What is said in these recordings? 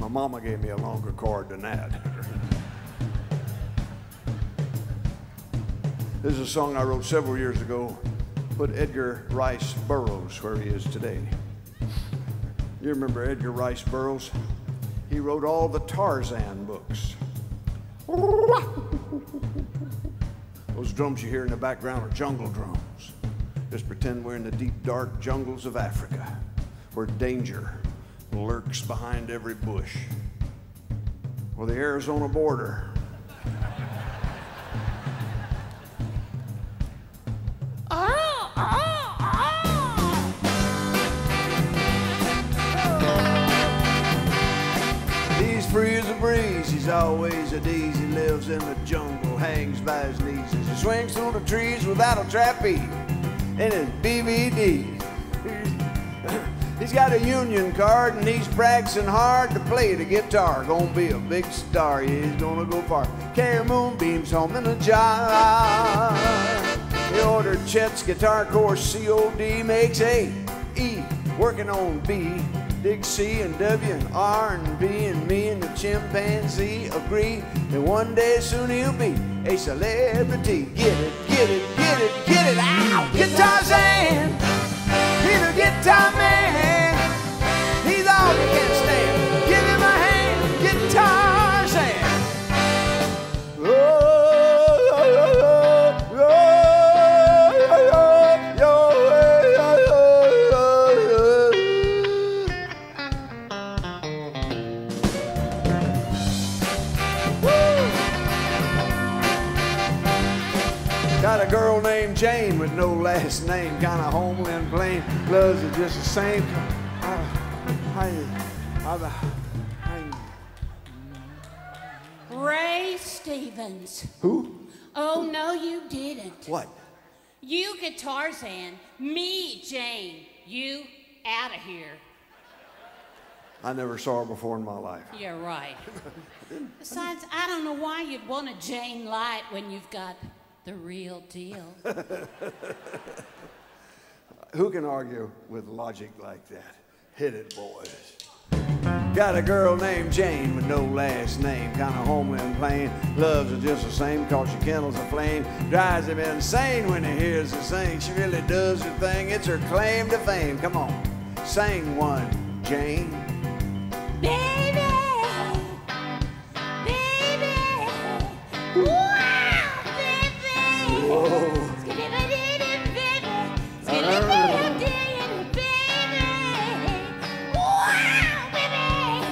My mama gave me a longer chord than that. This is a song I wrote several years ago, but Edgar Rice Burroughs, where he is today. You remember Edgar Rice Burroughs? He wrote all the Tarzan books. Those drums you hear in the background are jungle drums. Just pretend we're in the deep, dark jungles of Africa, where danger lurks behind every bush, or the Arizona border. He's always a daisy, lives in the jungle, hangs by his knees as he swings through the trees without a trapeze in his BVD. He's got a union card and he's practicing hard to play the guitar. Gonna be a big star, yeah, he's gonna go far. Carry moonbeams home in a jar. He ordered Chet's guitar course, COD makes A, E, working on B. Dixie and W and R and B and me and the chimpanzee agree that one day soon he'll be a celebrity. Get it, get it, get it, get it out! Gitarzan, he's a guitar man. He's all you can stand. Give him a hand, Gitarzan. Got a girl named Jane with no last name, kind of homely and plain, loves her just the same. Ray Stevens. Who? Oh, no, you didn't. What? You Gitarzan, me Jane, you out of here. I never saw her before in my life. You're right. Besides, I don't know why you'd want a Jane Light when you've got the real deal. Who can argue with logic like that? Hit it, boys. Got a girl named Jane with no last name, kind of homely and plain, loves her just the same, cause she kindles a flame, drives him insane when he hears her sing. She really does her thing, it's her claim to fame. Come on, sing one, Jane. Baby, baby.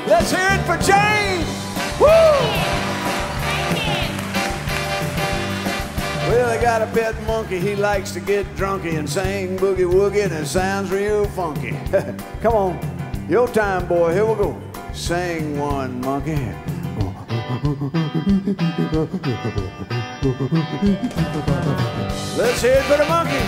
Let's hear it for Jane! Woo! Well, I got a pet monkey, he likes to get drunky and sing boogie woogie, and it sounds real funky. Come on, your time, boy, here we go. Sing one, monkey. Let's hear it for the monkey.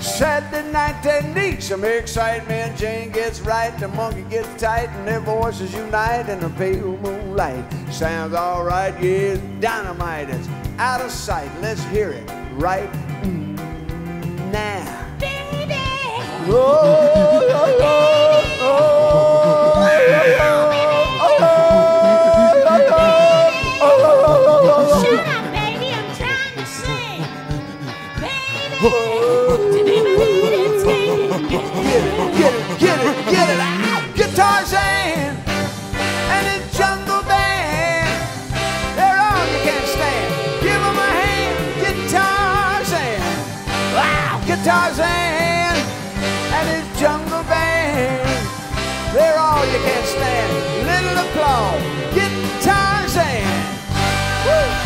Saturday night technique, some excitement. Jane gets right, the monkey gets tight, and their voices unite in the pale moonlight. Sounds all right, yeah, it's dynamite, it's out of sight. Let's hear it right now. Baby. Oh, oh, oh, oh. Shut up, baby, I'm trying to sing. Baby, get it out. Gitarzan and his jungle band, they're all you can stand. Give them a hand, Gitarzan. Wow, Gitarzan and his jungle band, they're all you can stand. Little applause, Gitarzan. Woo!